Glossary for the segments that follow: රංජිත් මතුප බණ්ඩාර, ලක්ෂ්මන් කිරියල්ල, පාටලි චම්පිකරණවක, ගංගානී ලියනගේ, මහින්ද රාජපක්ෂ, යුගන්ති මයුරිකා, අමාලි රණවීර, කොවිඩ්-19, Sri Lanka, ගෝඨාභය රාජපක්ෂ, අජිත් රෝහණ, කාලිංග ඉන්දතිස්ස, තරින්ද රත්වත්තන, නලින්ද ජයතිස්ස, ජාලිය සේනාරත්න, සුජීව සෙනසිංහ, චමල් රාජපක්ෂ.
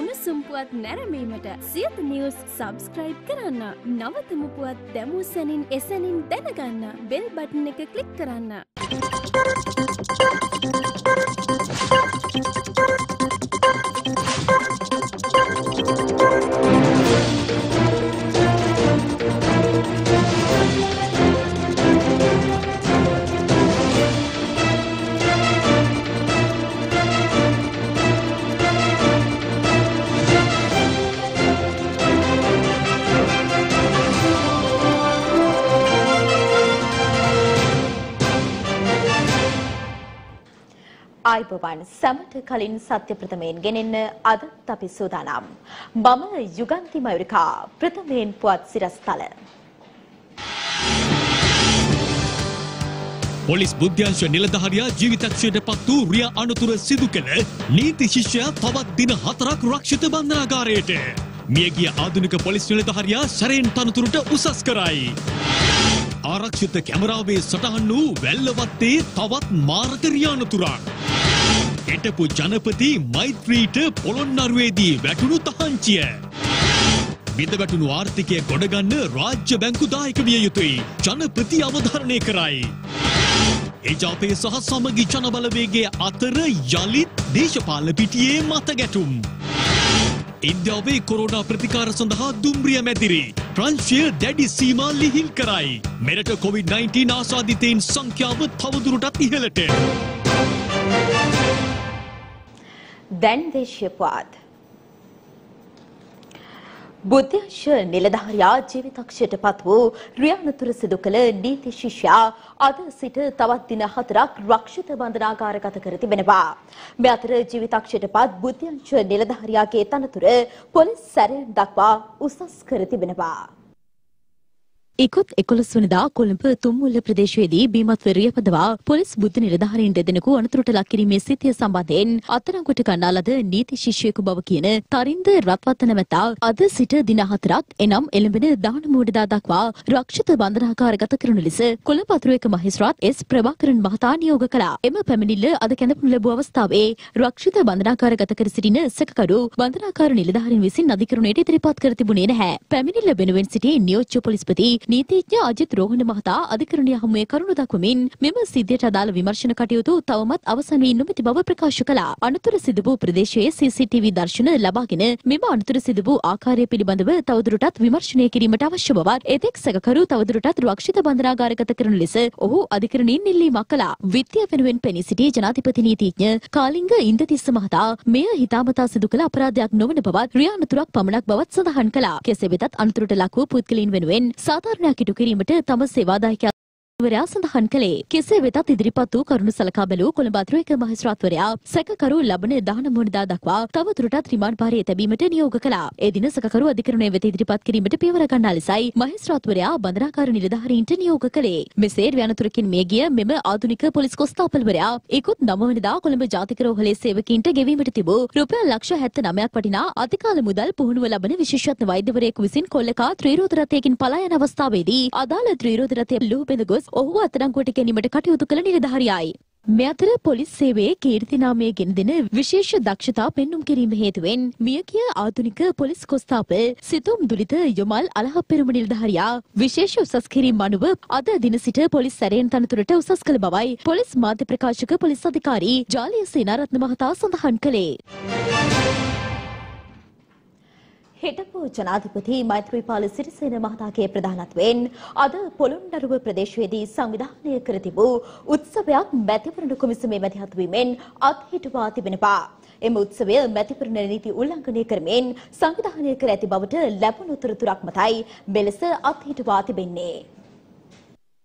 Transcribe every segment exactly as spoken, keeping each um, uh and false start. උණුසුම් පුවත් නැරඹීමට සියත නිවුස් subscribe කරන්න. නවතම පුවත් දැමූ සැනින් එසැනින් දැනගන්න bell button එක click කරන්න. අයිබෝවන් සමට කලින් සත්‍ය ප්‍රථමයෙන් ගෙනෙන්න අද අපි සූදානම්. මම යුගන්ති මයුරිකා ප්‍රථමයෙන් පුවත් සිරස්තල. පොලිස් බුද්ධ්‍යංශ නිලධාරියා ජීවිතක්ෂයට පත් වූ රිය අනතුර සිදු කළ නීති ශිෂ්‍යයා තවත් දින හතරක් රක්ෂිත බන්ධනාගාරයට. මියගිය ආධුනික පොලිස් නිලධාරියා සැරෙන් තනතුරට උසස් කරයි. ආරක්ෂිත කැමරාවේ සටහන් වූ වැල්ලවත්තේ තවත් මාරක රිය අනතුරක්. එටපු ජනපති මෛත්‍රීට පොළොන්නරුවේදී වැටුණු තහංචිය. බිඳ වැටුණු ආර්ථිකය ගොඩගන්න රාජ්‍ය බැංකු දායක විය යුතුයි. ජනපති අවධාරණය කරයි. එජාපයේ සහ සමගි ජනබලවේගයේ අතර යලිත් දේශපාලන පිටියේ මත ගැටුම්. ඉන්දියාවේ කොරෝනා ප්‍රතිකාර සඳහා දුම්රිය මැදිරි. ප්‍රංශය දැඩි සීමා ලිහිල් කරයි. මෙරට කොවිඩ්-19 ආසාදිතයින් සංඛ්‍යාව තවදුරටත් ඉහළට. දැන් දේශීය පුවත්. බුද්ධ්‍යංශ නිලධාරියා ජීවිතක්ෂයට පත් වූ රිය අනතුර සිදු කළ නීති ශිෂ්‍යයා අද සිට තවත් දින හතරක් රක්ෂිත බන්ධනාගාරගත කර තිබෙනවා. මේ අතර ජීවිතක්ෂයට පත් බුද්ධ්‍යංශ නිලධාරියාගේ තනතුර පොලිස් සැරේ දක්වා උසස් කර තිබෙනවා. ඉකුත් එකොළොස් වෙනිදා කොළඹ තුම්මුල්ල ප්‍රදේශයේදී බීමත් වෙරියපදවා පොලිස් බුද්ධ නිලධාරීන් දෙදෙනෙකු අනතුරට ලක් කිරීමේ සිතිය සම්බන්ධයෙන් අත්අඩංගුවට ගන්නා ලද නීති ශිෂ්‍යයෙකු බව කියන තරින්ද රත්වත්තන මැතා අද සිට දින හතරක් එනම් එළඹෙන දානමෝඩදා දක්වා රක්ෂිත බන්ධනාගාරගත කරන ලෙස කොළඹ අතුරුවේක මහේස්ත්‍රාත් එස් ප්‍රභාකරන් මහතා නියෝග කළා. එම පැමිණිල්ල අද කැඳවනු ලැබූ අවස්ථාවේ රක්ෂිත බන්ධනාගාරගත කර සිටින සැකකරු බන්ධනාගාර නිලධාරීන් විසින් අධිකරණයට ඉදිරිපත් කර තිබුණේ නැහැ. පැමිණිල්ල වෙනුවෙන් සිටි නියෝජ්‍ය පොලිස්පති නීතිඥ අජිත් රෝහණ මහතා අධිකරණය හමුවේ කරුණු දක්වමින් මෙම සිද්ධියට අදාළ විමර්ශන කටයුතු තවමත් අවසන් වී නොමැති බව ප්‍රකාශ කළා. අනතුර සිදු වූ ප්‍රදේශයේ සී සී ටී වී දර්ශන ලබාගෙන මෙම අනතුර සිදු වූ ආකාරය පිළිබඳව තවදුරටත් විමර්ශනය කිරීමට අවශ්‍ය බවත් එතෙක් සැකකරු තවදුරටත් රක්ෂිත බන්ධනාගාරගත කරන ලෙස ඔහු අධිකරණයෙන් ඉල්ලීමක් කළා. විත්තිය වෙනුවෙන් පෙනී සිටි ජනාධිපති නීතිඥ කාලිංග ඉන්දතිස්ස මහතා මෙය හිතාමතා සිදු කළ අපරාධයක් නොවන බවත් රිය අනතුරක් පමණක් බවත් සඳහන් කළා. කෙසේ වෙතත් අනතුරට ලක් වූ පුද්ගලයන් වෙනුවෙන් නාකිටු කිරීමට තම සේවාදායකයා වරයා සඳහන් කළේ. කෙසේ වෙතත් ඉදිරිපත් වූ කරුණු සලකා බැලූ කොළඹ අතුරුවේක මහේස්ත්‍රාත්වරයා සැකකරු ලබන දානමෝනිදා දක්වා තවදුරටත් රිමාන්ඩ් භාරයේ තැබීමට නියෝග කළා. ඒ දින සැකකරු අධිකරණය වෙත ඉදිරිපත් කිරීමට පියවර ගන්නා ලෙසයි මහේස්ත්‍රාත්වරයා බන්ධනාගාර නිලධාරීන්ට නියෝග කළේ. මෙසේ ව්‍යානතුරකින් මිය ගිය මෙම ආධුනික පොලිස් කොස්තාපල්වරයා ඉකුත් නවවැනිදා වෙනිදා කොළඹ ජාතික රෝහලේ සේවකීන්ට ගෙවීමට තිබූ රුපියල් ලක්ෂ හැත්තනවයක් වටිනා අතිකාල මුදල් පුහුණුව ලබන විශේෂඥ වෛද්‍යවරයෙකු විසින් කොල්ලකා ත්‍රිරෝද රථයකින් පලා යන අවස්ථාවේදී අදාළ ත්‍රිරෝද රථය ලුහු බැඳ ගොස් ඔහු අත්අඩංගුවට ගැනීමට කටයුතු කළ නිලධාරියයි. මේ අතර පොලිස් සේවයේ කීර්ති නාමය ගෙන දෙන විශේෂ දක්ෂතා පෙන්නුම් කිරීම හේතුවෙන් මියගිය ආධුනික පොලිස් කොස්තාපල් සිතුම් දුලිත යොමල් අලහප්පෙරුම නිලධාරියා විශේෂ උසස් කිරීම අනුව අද දින සිට පොලිස් සැරයෙන් තනතුරට උසස් කළ බවයි පොලිස් මාධ්‍ය ප්‍රකාශක පොලිස් අධිකාරී ජාලිය සේනාරත්න මහතා සඳහන් කළේ. හිටපු ජනාධිපති මෛත්‍රීපාල සිරිසේන මහතාගේ ප්‍රධානත්වයෙන් අද පොළොන්නරුව ප්‍රදේශයේදී සංවිධානය කර තිබූ උත්සවයක් මැතිවරණ කොමිසමේ මැදිහත් වීමෙන් අත්හිටුවා තිබෙනවා. එම උත්සවය මැතිවරණ නීති උල්ලංඝනය කරමින් සංවිධානය කර ඇති බවට ලැබුණු තොරතුරක් මතයි මෙලෙස අත්හිටුවා තිබෙන්නේ.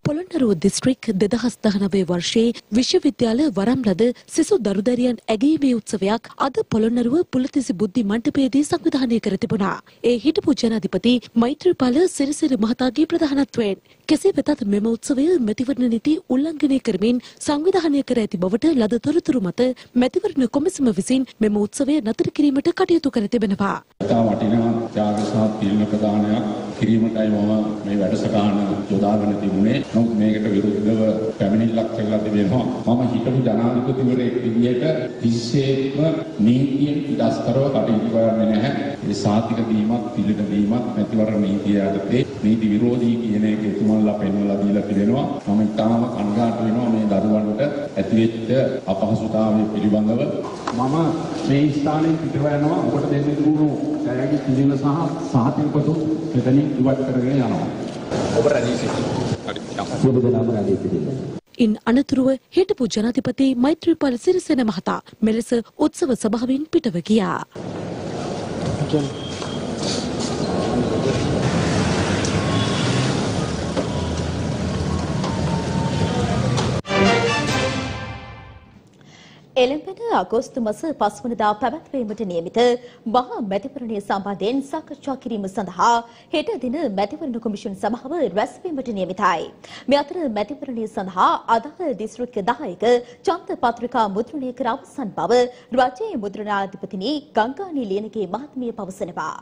පොළොන්නරුව දිස්ත්‍රික් දෙදහස් දහනවය වර්ෂයේ විශ්වවිද්‍යාල වරම්ලද සිසු දරුදරියන් ඇගීමේ උත්සවයක් අද පොළොන්නරුව පුලතිසි බුද්ධි මණ්ඩපයේදී සංවිධානය කර තිබුණා. ඒ හිටපු ජනාධිපති මෛත්‍රීපාල සිරිසේන මහතාගේ ප්‍රධානත්වයෙන්. කෙසේ වෙතත් මෙම උත්සවය මැතිවරණ නීති උල්ලංඝනය කරමින් සංවිධානය කර ඇති බවට ලද තොරතුරු මත මැතිවරණ කොමිසම විසින් මෙම උත්සවය නතර කිරීමට කටයුතු කර තිබෙනවා. කිරීමටයි මම මේ වැඩසටහන යොදාගෙන තිබුණේ. නමුත් මේකට විරුද්ධව පැමිණිල්ලක් කරලා තිබෙනවා. මම හිතමු ජනාධිපතිවරයෙක් විදිහට කිසිසේත්ම නීතියෙන් පිටස්තරව කටයුතු කරන්නේ නැහැ. ඒ සාතික දීමක් පිළිගැනීමක් දීමක් මැතිවරණ නීතිය යටතේ නීති විරෝධී කියන එක එතුමන්ලා පෙන්වලා දීලා තිබෙනවා. මම ඊටාම කණ්ඩායම් වෙනවා මේ දරුවන්ට ඇතිවෙච්ච අපහසුතාවය පිළිබඳව. මම මේ ස්ථානයේ පිටව යනවා. ඔබට දෙන්න දුණු දැනගි කිසිම සහ සාතිකපතු මෙතනින් ඉවත් කරගෙන යනවා. ඔබ රැඳී සිටින්න. ඉන් අනතුරුව හිටපු ජනාධිපති මෛත්‍රීපාල සිරිසේන මහතා මෙලෙස උත්සව සභාවෙන් පිටව ගියා. එළඹෙන අගෝස්තු මාස පහ වනදා පැවැත්වීමට නියමිත මහා මැතිවරණය සම්බන්ධයෙන් සාකච්ඡා කිරීම සඳහා හෙට දින මැතිවරණ කොමිෂන් සභාව රැස්වීමට නියමිතයි. මේ අතර මැතිවරණය සඳහා අදාළ දිස්ත්‍රික්ක දායක චන්ත පත්‍රිකා මුද්‍රණය කර අවසන් බව රජයේ මුද්‍රණාධිපතිනි ගංගානී ලියනගේ මහත්මිය පවසනවා.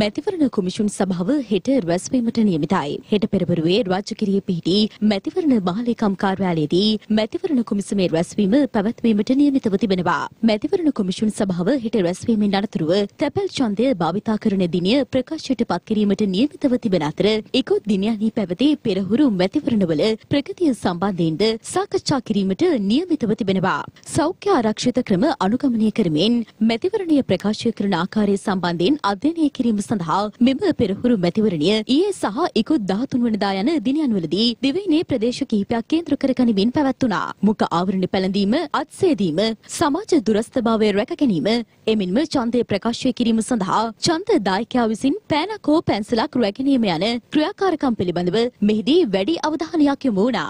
මැතිවරණ කොමිෂන් සභාව හෙට රැස්වීමට නියමිතයි. හෙට පෙරවරුවේ රාජගිරිය පිහිටි මැතිවරණ මහලේකම් කාර්යාලයේදී මැතිවරණ කොමිසමේ රැස්වීම පැවැත්වීමට නියමිතව තිබෙනවා. මැතිවරණ කොමිෂන් සභාව හෙට රැස්වීමෙන් අනතුරුව තැපැල් ඡන්දය භාවිතා කරන දිනය ප්‍රකාශයට පත් කිරීමට නියමිතව තිබෙන අතර ඉක්ොත් දිනයන්හි පැවති පෙරහුරු මැතිවරණවල ප්‍රගතිය සම්බන්ධයෙන්ද සාකච්ඡා කිරීමට නියමිතව තිබෙනවා. සෞඛ්‍ය ආරක්ෂිත ක්‍රම අනුගමනය කරමින් මැතිවරණය ප්‍රකාශය කරන ආකාරය සම්බන්ධයෙන් අධ්‍යයනය කිරීම සඳහා මෙම පෙරහුරු මැතිවරණය ඊයේ සහ ඉකුත් දහතුන් වනදා යන දිනයන්වලදී දිවයිනේ ප්‍රදේශ කිහිපයක් කේන්ද්‍ර කරගනිමින් පැවැත්ුණා. මුඛ ආවරණ පැළඳීම, අත්සේදීම, සමාජ දුරස්ථභාවය රැක ගැනීම, එමෙන්ම ඡන්දය ප්‍රකාශය කිරීම සඳහා ඡන්ද දායකයා විසින් පෑනක් හෝ පැන්සලක් රැකීම යන ක්‍රියාකාරකම් පිළිබඳව මෙහිදී වැඩි අවධානයක් යොමු වුණා.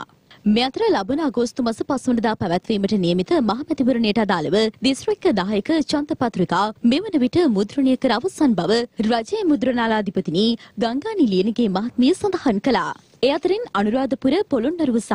මේ අතර ලබන අගෝස්තු මාස පහ වනදා පැවැත්වීමට නියමිත මහ මැතිවරණයට අදාළව දිස්ත්‍රික්ක දායක ඡන්ද පත්‍රිකා මෙවන විට මුද්‍රණය කර අවසන් බව රජයේ මුද්‍රණාලාධිපතිනි ගංගානී ලියනගේ මහත්මිය සඳහන් කළා. ඒ අතරින් අනුරාධපුර, පොළොන්නරුව සහ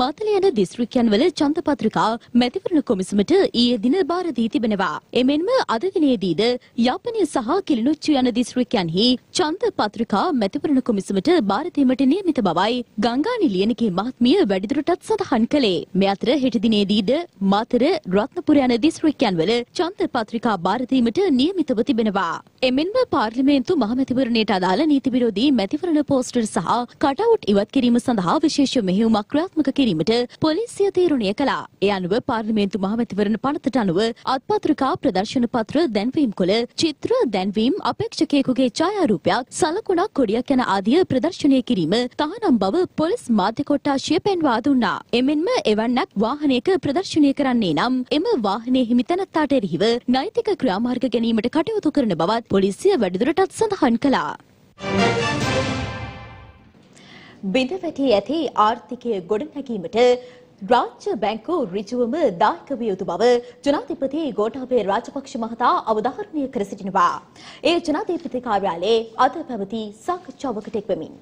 මාතලේ යන දිස්ත්‍රික්කයන්වල ඡන්ද පත්‍රිකා මැතිවරණ කොමිසමට ඊයේ දින බාර දී තිබෙනවා. එමෙන්ම අද දිනේදීද යාපනය සහ කිලිනුච්චි යන දිස්ත්‍රික්කයන්හි ඡන්ද පත්‍රිකා මැතිවරණ කොමිසමට බාර දීමට නියමිත බවයි ගංගානී ලියනගේ මහත්මිය වැඩිදුරටත් සඳහන් කළේ. මේ අතර හෙට දිනේදීද මාතර, රත්නපුර යන දිස්ත්‍රික්කයන්වල ඡන්ද පත්‍රිකා බාර දීමට නියමිතව තිබෙනවා. එමෙන්ම පාර්ලිමේන්තු මහ මැතිවරණයට අදාළ නීති විරෝධී මැතිවරණ පෝස්ටර් සහ කටවුට් ඉවත් කිරීම සඳහා විශේෂ මෙහෙයුමක් ක්‍රියාත්මක කිරීමට පොලිසිය තීරණය කළා. ඒ අනුව පාර්ලිමේන්තු මහ මැතිවරණ පනතට අනුව අත්පත්‍රිකා, ප්‍රදර්ශන පත්‍ර, දැන්වීම් කොළ, චිත්‍ර, දැන්වීම්, අපේක්ෂකයෙකුගේ ඡායාරූප සලකුණක් කොඩියක් යන ආදිය ප්‍රදර්ශනය කිරීම තහනම් බව පොලිස් මාධ්‍ය කොට්ටාශය පෙන්වා දුන්නා. එමෙන්ම එවන්නක් වාහනයක ප්‍රදර්ශනය කරන්නේ නම් එම වාහනයේ හිමිතැනැත්තාට එරෙහිව නෛතික ක්‍රියාමාර්ග ගැනීමට කටයුතු කරන බවත් පොලිසිය වැඩිදුරටත් සඳහන් කළා. බිඳ වැටී ඇති ආර්ථිකය ගොඩනැගීමට රාජ්‍ය බැංකු ඍජුවම දායක විය යුතු බව ජනාධිපති ගෝඨාභය රාජපක්ෂ මහතා අවධාරණය කර සිටිනවා. ඒ ජනාධිපති කාර්යාලයේ අද පැවති සාකච්ඡාවකට එක්වෙමින්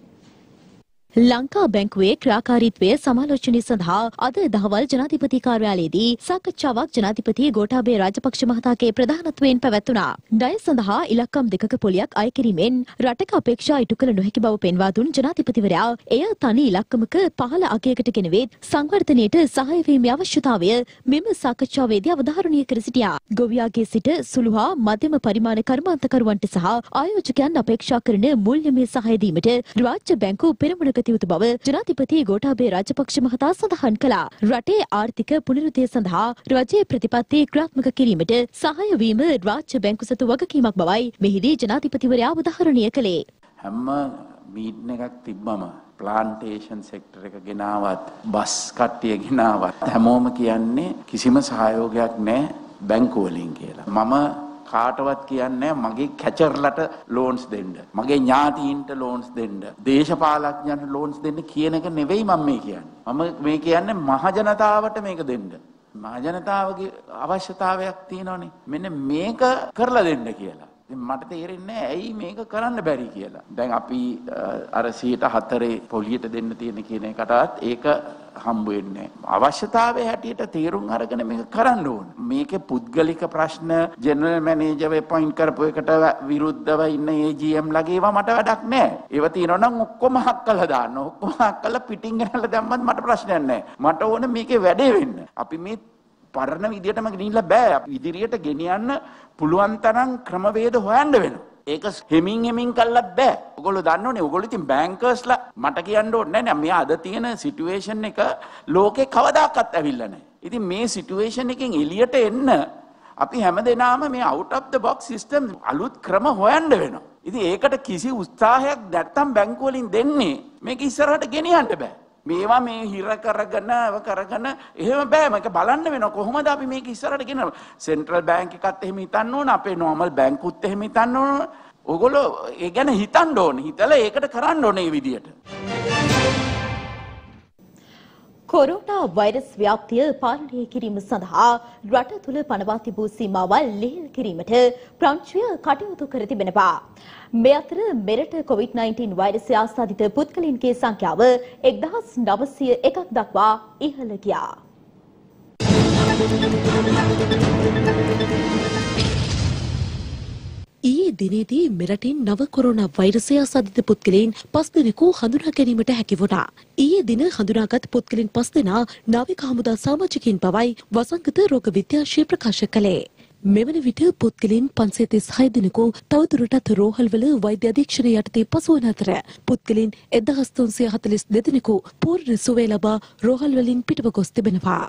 ලංකා බැංකුවේ ක්‍රියාකාරීත්වය සමාලෝචනය සඳහා අද දහවල් ජනාධිපති කාර්යාලයේදී සාකච්ඡාවක් ජනාධිපති ගෝඨාභය රාජපක්ෂ මහතාගේ ප්‍රධානත්වයෙන් පැවැත්ුණා. ණය සඳහා ඉලක්කම් දෙකක පොලියක් අය කිරීමෙන් රටක අපේක්ෂා ඉටු කළ නොහැකි බව පෙන්වා දුන් ජනාධිපතිවරයා එය තනි ඉලක්කමක පහළ අගයකට ගෙනවේ සංවර්ධනයට සහාය වීමේ අවශ්‍යතාවය මෙම සාකච්ඡාවේදී අවධාරණය කර සිටියා. ගොවියාගේ සිට සුළු හා මධ්‍යම පරිමාණ කර්මාන්තකරුවන්ට සහ ආයෝජකයන් අපේක්ෂා කරන මුල්‍යමය සහාය දීමට රාජ්‍ය බැංකුව පෙරමුණ ගත යුතු බව ජනාධිපති ගෝඨාභය රාජපක්ෂ මහතා සඳහන් කළා. රටේ ආර්ථික පුනරුද්දේ සඳහා රජයේ ප්‍රතිපත්ති ක්‍රියාත්මක කිරීමට සහාය වීම රාජ්‍ය බැංකු සතු වගකීමක් බවයි මෙහිදී ජනාධිපතිවරයා අවධාරණය කළේ. හැම මීටින් එකක් තිබ්බම ප්ලාන්ටේෂන් සෙක්ටර් එක ගෙනාවත් බස් කට්ටිය ගෙනාවත් හැමෝම කියන්නේ කිසිම සහයෝගයක් නැහැ බැංකු වලින් කියලා. මම කාටවත් කියන්නේ මගේ කැචර්ලට ලෝන්ස් දෙන්න, මගේ ඥාතීන්ට ලෝන්ස් දෙන්න, දේශපාලඥයන්ට ලෝන්ස් දෙන්න කියන එක නෙවෙයි මම මේ කියන්නේ. මම මේ කියන්නේ මහ ජනතාවට මේක දෙන්න. මහ ජනතාවගේ අවශ්‍යතාවයක් තියෙනවනේ. මෙන්න මේක කරලා දෙන්න කියලා. මට තේරෙන්නේ ඇයි මේක කරන්න බැරි කියලා. දැන් අපි අර සීට හතරේ පොලියට දෙන්න තියෙන කියන එකටත් ඒක හම්බ වෙන්නේ නැහැ. අවශ්‍යතාවයේ හැටියට තීරුම් අරගෙන මේක කරන්න ඕන. මේකේ පුද්ගලික ප්‍රශ්න ජෙනරල් මැනේජර් වේ පොයින්ට් කරපු එකට විරුද්ධව ඉන්න ඒ ජී එම් ලගේ ඒවා මට වැඩක් නැහැ. ඒවා තියෙනවා නම් ඔක්කොම හක් කළා දාන්න. ඔක්කොම හක් කළා පිටින් ගනලා දැම්මත් මට ප්‍රශ්නයක් නැහැ. මට ඕනේ මේකේ වැඩේ වෙන්න. අපි මේ පරණ විදියටම ගිනිලා බෑ. අපි ඉදිරියට ගෙනියන්න පුළුවන් තරම් ක්‍රමවේද හොයන්න වෙනවා. ඒක හෙමින් හෙමින් කළත් බෑ. ඔයගොල්ලෝ දන්නෝනේ ඔයගොල්ලෝ ඉතින් බැංකර්ස්ලා මට කියන්න ඕනේ නෑ නෑ මේ අද තියෙන සිටුේෂන් එක ලෝකේ කවදාකවත් ඇවිල්ලා නෑ. ඉතින් මේ සිටුේෂන් එකෙන් එළියට එන්න අපි හැමදේනම මේ out of the box system අලුත් ක්‍රම හොයන්න වෙනවා. ඉතින් ඒකට කිසි උත්සාහයක් නැත්තම් බැංකුව වලින් දෙන්නේ මේක ඉස්සරහට ගෙනියන්න බෑ. මේවා මේ හිර කරගෙන ඒව කරගෙන එහෙම බෑ. මේක බලන්න වෙනවා කොහොමද අපි මේක ඉස්සරහට ගෙනනවා. සෙන්ට්‍රල් බැංක් එකත් එහෙම හිතන්න ඕන, අපේ normal බැංකුත් එහෙම හිතන්න ඕන. ඔයගොල්ලෝ ඒ ගැන හිතන්න ඕනේ. හිතලා ඒකට කරන්න ඕනේ මේ විදියට. කොරෝනා වෛරස් ව්‍යාප්තිය පාලනය කිරීම සඳහා රට තුල පනවා තිබූ සීමාවල් ලිහිල් කිරීමට ප්‍රංශය කටයුතු කර තිබෙනවා. මේ අතර මෙරට කොවිඩ්-19 වෛරසය ආසාදිත පුද්ගලයන්ගේ සංඛ්‍යාව එක්දහස් නවසිය එකක් දක්වා ඉහළ ගියා. ඊයේ දිනේදී මෙරටින් නව කොරෝනා වෛරසය ආසාදිත පුද්ගලයන් පස් දෙනෙකු හඳුනා ගැනීමට හැකි වුණා. ඊයේ දින හඳුනාගත් පුද්ගලයන් පස් දෙනා නාවික හමුදා සමාජිකින් පවයි වසංගත රෝග විද්‍යාශය ප්‍රකාශ කළේ. මෙවන විට පුද්ගලයන් පන්සිය තිස්හය දෙනෙකු තවදුරටත් රෝහල්වල වෛද්‍ය අධීක්ෂණය යටතේ පසුවන අතර පුද්ගලයන් එක්දහස් තුන්සිය හතළිස් දෙක දෙනෙකු පූර්ණ සුවය ලබා රෝහල්වලින් පිටව ගොස් තිබෙනවා.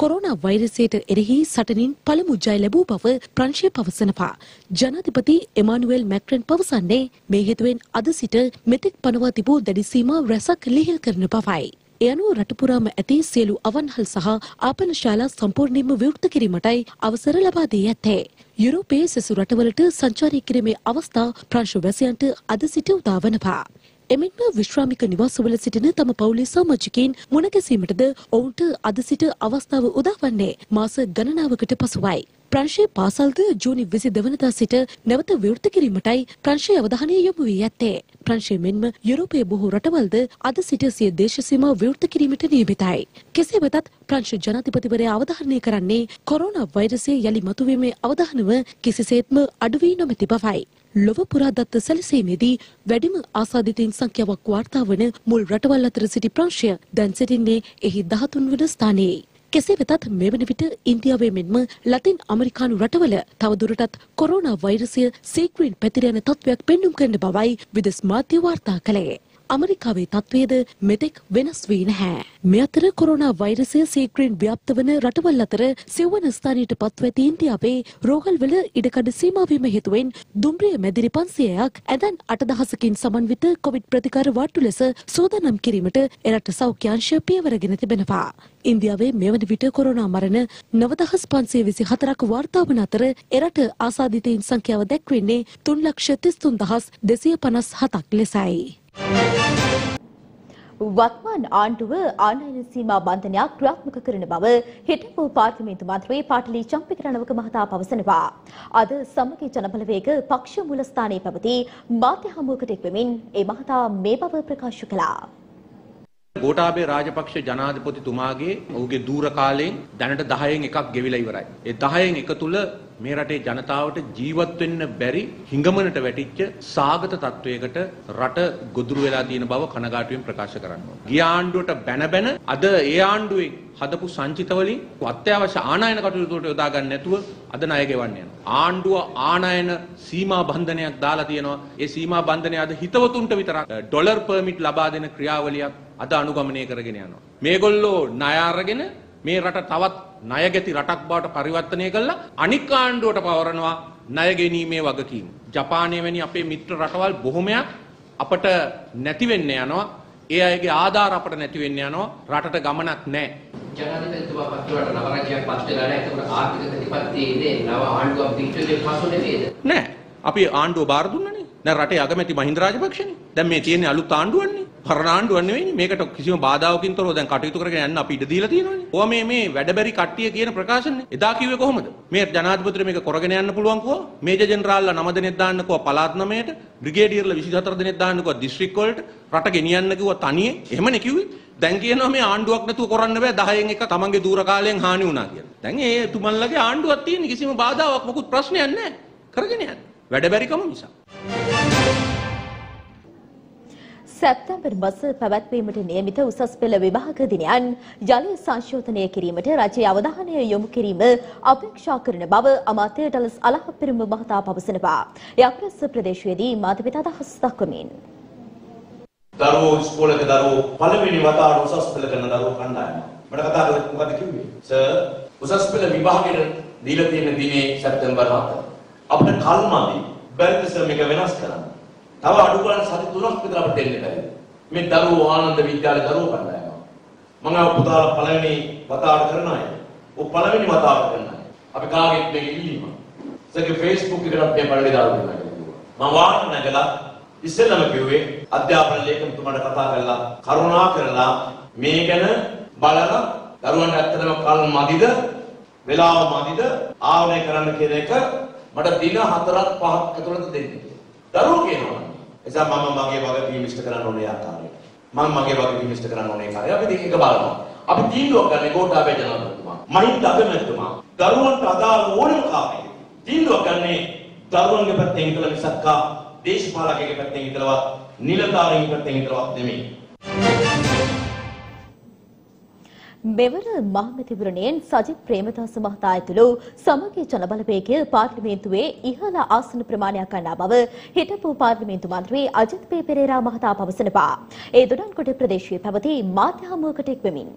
කොරෝනා වෛරසයට එරෙහි සටනින් පළමු ජය ලැබූ බව ප්‍රංශය පවසනවා. ජනාධිපති එමානුවෙල් මැක්‍රන් පවසන්නේ මේ හේතුවෙන් අද සිට මෙතෙක් පනවා තිබූ දැඩි සීමා රැසක් ලිහිල් කරන බවයි. ඒ අනුව රට පුරාම ඇති සියලු අවන්හල් සහ ආපන ශාලා සම්පූර්ණයෙන්ම විවෘත කිරීමටයි අවසර ලබා දී ඇත්තේ. යුරෝපයේ සෙසු රටවලට සංචාරය කිරීමේ අවස්ථා ප්‍රංශවාසයන්ට අද සිට උදා වනවා. එමෙන්ම විශ්‍රාමික නිවාසවල සිටින තම පවුලේ සමාජිකයින් මුණ ගැසීමටද ඔවුන්ට අද සිට අවස්ථාව උදාවන්නේ මාස ගණනාවකට පසුවයි. ප්‍රංශයේ පාසල්ද ජූනි විසි දෙක වෙනිදා සිට නැවත විවෘත කිරීමටයි ප්‍රංශයේ අවධානය යොමු වී ඇත්තේ. ප්‍රංශයේ මෙන්ම යුරෝපයේ බොහෝ රටවල්ද අද සිට සිය දේශ සීමා විවෘත කිරීමට නියමිතයි. කෙසේ වෙතත් ප්‍රංශ ජනාධිපතිවරයා අවධාරණය කරන්නේ කොරෝනා වෛරසය යලි මතුවීමේ අවධානම කිසිසේත්ම අඩු වී නොමැති බවයි. ලොව පුරා දත්ත සැලසීමේදී වැඩිම ආසාදිතයින් සංඛ්‍යාවක් වාර්තා වන මුල් රටවල් අතර සිටි ප්‍රංශය දැන් සිටින්නේ එහි දහතුන් වන ස්ථානයේ. කෙසේ වෙතත් මෙවන විට ඉන්දියාවේ මෙන්ම ලතින් ඇමරිකානු රටවල තවදුරටත් කොරෝනා වෛරසය සීක්‍රින් පැතිර යන තත්ත්වයක් පෙන්නුම් කරන බවයි විදෙස් මාධ්‍ය වාර්තා කළේ. ඇමරිකාවේ තත්වයේද මෙතෙක් වෙනස් වී නැහැ. මේ අතර කොරෝනා වෛරසය සීක්‍රින් ව්‍යාප්ත වන රටවල් අතර සිව්වන ස්ථානයට පත්ව ඇති ඉන්දියාවේ රෝහල්වල ඉඩකඩ සීමා වීම හේතුවෙන් දුම්රිය මැදිරි පන්සියයක් ඇඳන් අටදහසකින් සමන්විත කොවිඩ් ප්‍රතිකාර වාට්ටු ලෙස සූදානම් කිරීමට එරට සෞඛ්‍ය අංශය පියවරගෙන තිබෙනවා. ඉන්දියාවේ මෙවන විට කොරෝනා මරණ නවදහස් පන්සිය විසි හතරක් වාර්තා වන අතර එරට ආසාදිතයින් සංඛ්‍යාව දැක්වෙන්නේ තුන් ලක්ෂ තිස් තුන් දහස් දෙසිය පනස් හතක් ලෙසයි. වත්මන් ආණ්ඩුව ආනයන සීමා බන්ධනයක් ක්‍රියාත්මක කරන බව හිටපු පාර්ලිමේන්තු මන්ත්‍රී පාටලි චම්පිකරණවක මහතා පවසනවා. අද සමගි ජනබලවේග පක්ෂ මූලස්ථානයේ පැවති මාධ්‍ය හමුවකට එක්වෙමින් ඒ මහතා මේ බව ප්‍රකාශ කළා. ගෝඨාභය රාජපක්ෂ ජනාධිපතිතුමාගේ ඔහුගේ දුර කාලයෙන් දැනට දහයෙන් එකක් ගෙවිලා ඉවරයි. ඒ දහයෙන් එක තුල මේ රටේ ජනතාවට ජීවත් වෙන්න බැරි හිඟමනට වැටිච්ච සාගත තත්වයකට රට ගොදුරු වෙලා තියෙන බව කනගාටුවෙන් ප්‍රකාශ කරනවා. ගිය ආණ්ඩුවට බැන බැන අද ඒ ආණ්ඩුවේ හදපු සංචිත වලින් අත්‍යවශ්‍ය ආනයන කටයුතු වලට යොදා ගන්න නැතුව අද ණය ගෙවන්න යනවා. ආණ්ඩුව ආනයන සීමා බන්ධනයක් දාලා තියෙනවා. ඒ සීමා බන්ධනය අද හිතවතුන්ට විතරක් ඩොලර් පර්මිට් ලබා දෙන ක්‍රියාවලියක් අද අනුගමනය කරගෙන යනවා. මේගොල්ලෝ ණය අරගෙන මේ රට තවත් ණයගැති රටක් බවට පරිවර්තනය කළා. අනික් ආණ්ඩුවට පවරනවා ණය ගැනීමේ වගකීම. ජපානය වැනි අපේ මිත්‍ර රටවල් බොහොමයක් අපට නැති වෙන්න යනවා. ඒ අයගේ ආධාර අපට නැති වෙන්න යනවා. රටට ගමනක් නැහැ. ජනාධිපතිතුමා පත්තුවට නව රජයක් පත් වෙලා නැහැ. ඒක ආර්ථික ප්‍රතිපත්තියේ නව ආණ්ඩුවක් දික්ටුවේ පසු නෙමෙයිද? නැහැ. අපි ආණ්ඩුව බාර දුන්නනේ. දැන් රටේ අගමැති මහින්ද රාජපක්ෂනේ. දැන් මේ තියෙන්නේ අලුත් ආණ්ඩුවන්නේ. කරනාණ්ඩු වන්නේ මේකට කිසිම බාධාවකින් තොරව දැන් කටයුතු කරගෙන යන්න අපි ඉඩ දීලා තියෙනවානේ. ඕවා මේ මේ වැඩබැරි කට්ටිය කියන ප්‍රකාශනනේ. එදා කිව්වේ කොහොමද? මේ ජනාධිපතිතුමා මේක කරගෙන යන්න පුළුවන් කෝවා. මේජර් ජෙනරාල්ලා නව දෙනෙක් දාන්න කෝවා පළාත් නමයට, බ්‍රිගේඩියර්ලා විසිහතර දෙනෙක් දාන්න කෝවා දිස්ත්‍රික් වලට, රට ගෙනියන්න කිව්වා තනියෙන්. එහෙමනේ කිව්වේ. දැන් කියනවා මේ ආණ්ඩුවක් නැතුව කරන්න බෑ දහයෙන් එක තමන්ගේ දුර කාලයෙන් හානි වුණා කියලා. දැන් ඒ තුමන්ලගේ ආණ්ඩුවක් තියෙන කිසිම බාධාවක් මොකුත් ප්‍රශ්නයක් නැහැ. කරගෙන යන්න. වැඩබැරිකම නිසා. September Muscle Pavat Payment in Emita Usas Pilla Vibakadinian, Jali Sanshotane Kirimata, Raja Avadahane Yomkirimil, Apik Shakarina Baba, Amate Talis Allah Pirimata Papasanaba, Yakras Pradeshwedi, Matapita Hastakumin. Daro, Spola Daro, Palamini Vata, Usas Pilla Daro, and Matata, what the Q. Sir, Usas Pilla Vibakan, Dilatin and Dine, September Hata. Up at Kalmadi, Berthisar Megavanas. තව අඩු ගානේ සති තුනක් විතර අපිට දෙන්න බැහැ. මේ දරුවෝ ආනන්ද විද්‍යාලේ දරුවෝ කණ්ඩායම. මම ආ පුතාලා පළවෙනි වතාවට කරන අය. ඔය පළවෙනි වතාවට කරන අය. අපි කාගෙත් මේක ඉල්ලීම. ඒකේ Facebook එකට අපේ පළවෙනි දාලා දුන්නා. මම වාර්තා නැගලා ඉස්සෙල්ලාම කිව්වේ අධ්‍යාපන ලේකම්තුමාට කතා කරලා කරුණා කරලා මේ ගැන බලලා දරුවන්ට ඇත්තටම කල් මදිද වෙලාව මදිද ආවනේ කරන්න කියන එක මට දින හතරක් පහක් ඇතුළත දෙන්න. දරුවෝ කියනවා එසා මම මගේ වගකීම ඉෂ්ට කරන්න ඕනේ ආකාරයට මම මගේ වගකීම ඉෂ්ට කරන්න ඕනේ ආකාරය අපි දෙක එක බලනවා අපි තීන්දුවක් ගන්න ගෝඨාභය ජනාධිපතිතුමා මහින්ද අගමැතිතුමා දරුවන්ට අදාළ ඕනම කාර්යයක් තීන්දුවක් ගන්න දරුවන්ගේ පැත්තෙන් ඉඳලා මිසක් ආ දේශපාලකගේ පැත්තෙන් ඉඳලා නිලධාරීන් පැත්තෙන් ඉඳලා නෙමෙයි Beveral Mahmatiburan, Sajid Premathasa Mahatayatulu, Samage Janabalabegaya Parliamentuwe, Ihala Asana Pramanayak Ganna Bawa, Hitapu Parliamentu Mantri, Ajith P. Perera Mahata Pawasanawa. E Dudankote Pradeshwe Pavathi, Mathya Hamuwakata Ekwemin.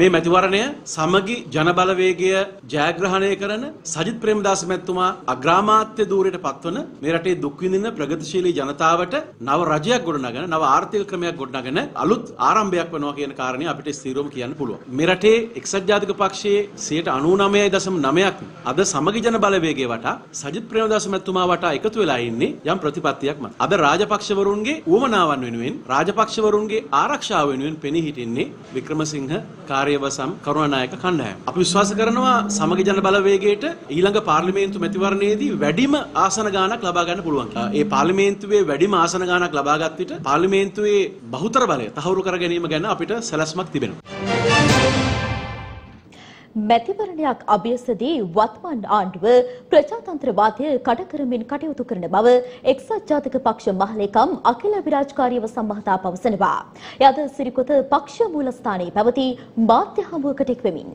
මේ මැතිවරණය සමගි ජනබලවේගය ජයග්‍රහණය කරන සජිත් ප්‍රේමදාස මැතිතුමා අග්‍රාමාත්‍ය ධූරයට පත්වන මේ රටේ දුක් විඳින ප්‍රගතිශීලී ජනතාවට නව රජයක් ගොඩනගන නව ආර්ථික ක්‍රමයක් ගොඩනගන අලුත් ආරම්භයක් වෙනවා කියන කාරණේ අපිට ස්ථිරවම කියන්න පුළුවන්. මේ රටේ එක්සත් ජාතික පක්ෂයේ ninety-nine point nine ක් අද සමගි ජනබලවේගය වටා සජිත් ප්‍රේමදාස මැතිතුමා වටා එකතු වෙලා ඉන්නේ යම් ප්‍රතිපත්තියක් මත. අද රාජපක්ෂවරුන්ගේ උවමනාවන් වෙනුවෙන් රාජපක්ෂවරුන්ගේ ආරක්ෂාව වෙනුවෙන් පෙනී හිටින්නේ වික්‍රමසිංහ වසම් කරුණානායක කණ්ඩායම. අපි විශ්වාස කරනවා සමගි ජන බලවේගයට ඊළඟ පාර්ලිමේන්තු මැතිවරණයේදී වැඩිම ආසන ගාණක් ලබා ගන්න පුළුවන් කියලා. ඒ පාර්ලිමේන්තුවේ වැඩිම ආසන ගාණක් ලබාගත් විට පාර්ලිමේන්තුවේ බහුතර බලය තහවුරු කර ගැනීම ගැන අපිට සැලැස්මක් තිබෙනවා. මැතිවරණයක් අභියසදී වත්මන් ආණ්ඩුව ප්‍රජාතන්ත්‍රවාදය කඩකරමින් කටයුතු කරන බව එක්සත් ජාතික පක්ෂ මහලේකම් අකිල විරාජකාරීව සම්මහතා පවසනවා. යද සිරිකොත පක්ෂ මූලස්ථානයේ පැවති මාධ්‍ය හමුවකට එක්වෙමින්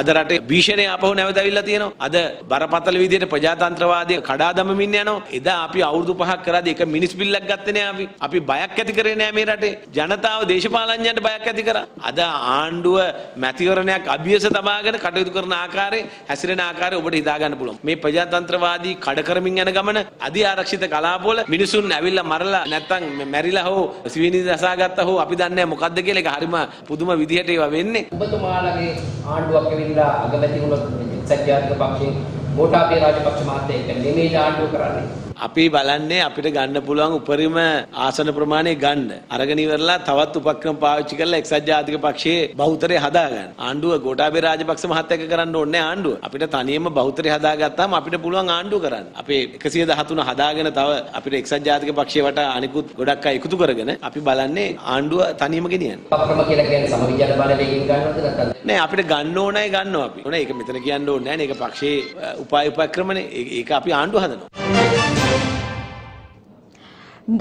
අද රටේ භීෂණය ආපහු නැවත අවිල්ල තියෙනවා. අද බරපතල විදිහට ප්‍රජාතන්ත්‍රවාදය කඩා දමමින් යනවා. එදා අපි අවුරුදු පහක් කරාදී එක මිනිස් බිල්ලක් ගත්තේ නෑ අපි. අපි බයක් ඇති කරේ නෑ මේ රටේ. ජනතාව දේශපාලඥයන්ට බයක් ඇති කරා. අද ආණ්ඩුව මැතිවරණයක් අභියස තබාගෙන කටයුතු කරන ආකාරය, හැසිරෙන ආකාරය ඔබට හිතා ගන්න පුළුවන්. මේ ප්‍රජාතන්ත්‍රවාදී කඩ කරමින් යන ගමන, අධි ආරක්ෂිත කලාපවල මිනිසුන් ඇවිල්ලා මරලා නැත්තම් මැරිලා හෝ සිවිනිද අසාගත්තා හෝ අපි දන්නේ නෑ මොකද්ද කියලා. ඒක හරිම පුදුම විදිහට ඒවා වෙන්නේ. ඔබතුමාලගේ ආණ්ඩුවක් අගමැති වුණොත් එක්සත් ජාතික පක්ෂයෙන් ගෝඨාභය රාජපක්ෂ මහත්තයා එක නෙමෙයි ආණ්ඩුව කරන්නේ. අපි බලන්නේ අපිට ගන්න පුළුවන් උපරිම ආසන ප්‍රමාණය ගන්න. අරගෙන ඉවරලා තවත් උපක්‍රම පාවිච්චි කරලා එක්සත් ජාතික පක්ෂයේ බහුතරය හදාගන්න. ආණ්ඩුව ගෝඨාභය රාජපක්ෂ මහත් එක්ක කරන්න ඕනේ ආණ්ඩුව. අපිට තනියම බහුතරය හදාගත්තාම අපිට පුළුවන් ආණ්ඩුව කරන්න. අපේ one thirteen හදාගෙන තව අපිට එක්සත් ජාතික පක්ෂය වටා අනිකුත් ගොඩක් අය එකතු කරගෙන අපි බලන්නේ ආණ්ඩුව තනියම ගෙනියන්න. අප්‍රම කියලා කියන්නේ සමවිජන බලවේගයෙන් ගන්නවද නැත්නම් නෑ අපිට ගන්න ඕනයි ගන්නවා අපි. ඕනේ ඒක මෙතන කියන්න ඕනේ නෑනේ. ඒක පක්ෂයේ උපාය උපක්‍රමනේ. ඒක අපි ආණ්ඩුව හදනවා.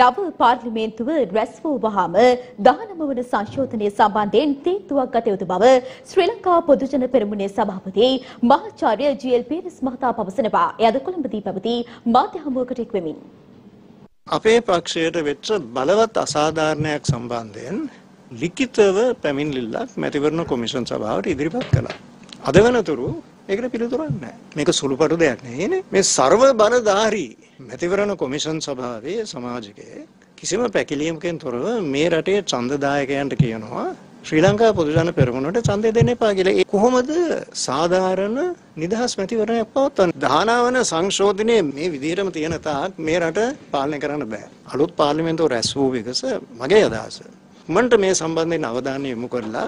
Double Parliament word rest for Bahama, Dahanam and Sanshotane Saban, then take to a Katu Baba, Sri Lanka, Podujana Permune Sabapati, Mahacharya, G L P, Smata Papasanaba, Yadakulambati Papati, Matahamukatik women. Ape Paksha Vitra, Balavat Asadarnak Samban, then Likitava, Pamin Lilak, Mativerno Commissions about Idripat Kala. Adavanaturu, Egrepiluran, make a Sulupa there, eh? May Sarva Baradari. මැතිවරණ commission සභාවේ සමාජිකයෙක් කිසිම පැකිලීමකින් තොරව මේ රටේ ඡන්දදායකයන්ට කියනවා ශ්‍රී ලංකා පොදු ජන පෙරමුණට ඡන්දය දෙන්න එපා කියලා. ඒ කොහොමද සාධාරණ නිදහස් මැතිවරණයක් පවත්වන්නේ? දානවන සංශෝධනයේ මේ විදිහටම තියෙන තාක් මේ රට පාලනය කරන්න බෑ. අලුත් පාර්ලිමේන්තුව රැස් වූ විගස මගේ අදහස. මන්ට මේ සම්බන්ධයෙන් අවධානය යොමු කරලා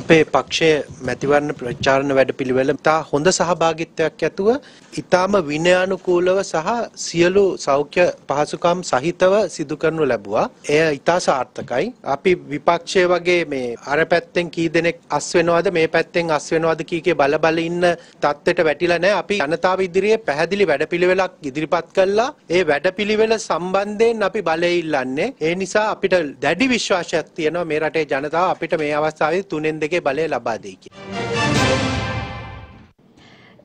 අපේ පක්ෂයේ මැතිවරණ ප්‍රචාරණ වැඩපිළිවෙල තා හොඳ සහභාගීත්වයක් ඇතුව ඊටාම විනයානුකූලව සහ සියලු සෞඛ්‍ය පහසුකම් සහිතව සිදු කරනු ලැබුවා. එය ඊටා සාර්ථකයි. අපි විපක්ෂයේ වගේ මේ අර පැත්තෙන් කී දෙනෙක් අස් වෙනවද මේ පැත්තෙන් අස් වෙනවද කීකේ බලබල ඉන්න තත්ත්වයට වැටිලා නැහැ. අපි ජනතාව ඉදිරියේ පැහැදිලි වැඩපිළිවෙලක් ඉදිරිපත් කළා. ඒ වැඩපිළිවෙල සම්බන්ධයෙන් අපි බලය ඉල්ලන්නේ. ඒ නිසා අපිට දැඩි විශ්වාසයක් තියෙනවා මේ රටේ ජනතාව අපිට මේ අවස්ථාවේ තුනෙන් දෙකේ බලය ලබා දෙයි කියලා.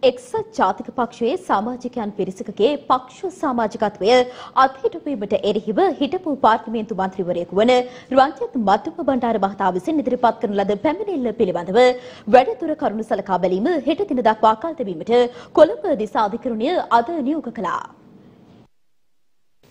එක්සත් ජාතික පක්ෂයේ සමාජිකයන් පිරිසකගේ පක්ෂ සමාජිකත්වය අත්හිටුවීමට එරෙහිව හිටපු පාර්ලිමේන්තු මන්ත්‍රීවරයෙකු වන රංජිත් මතුප බණ්ඩාර මහතා විසින් ඉදිරිපත් කරන ලද පැමිණිල්ල පිළිබඳව වැඩිදුර කරුණු සලකා බැලීම හෙට දින දක්වා කල් තැබීමට කොළඹ දිසාධිකරණය අද නියෝග කළා.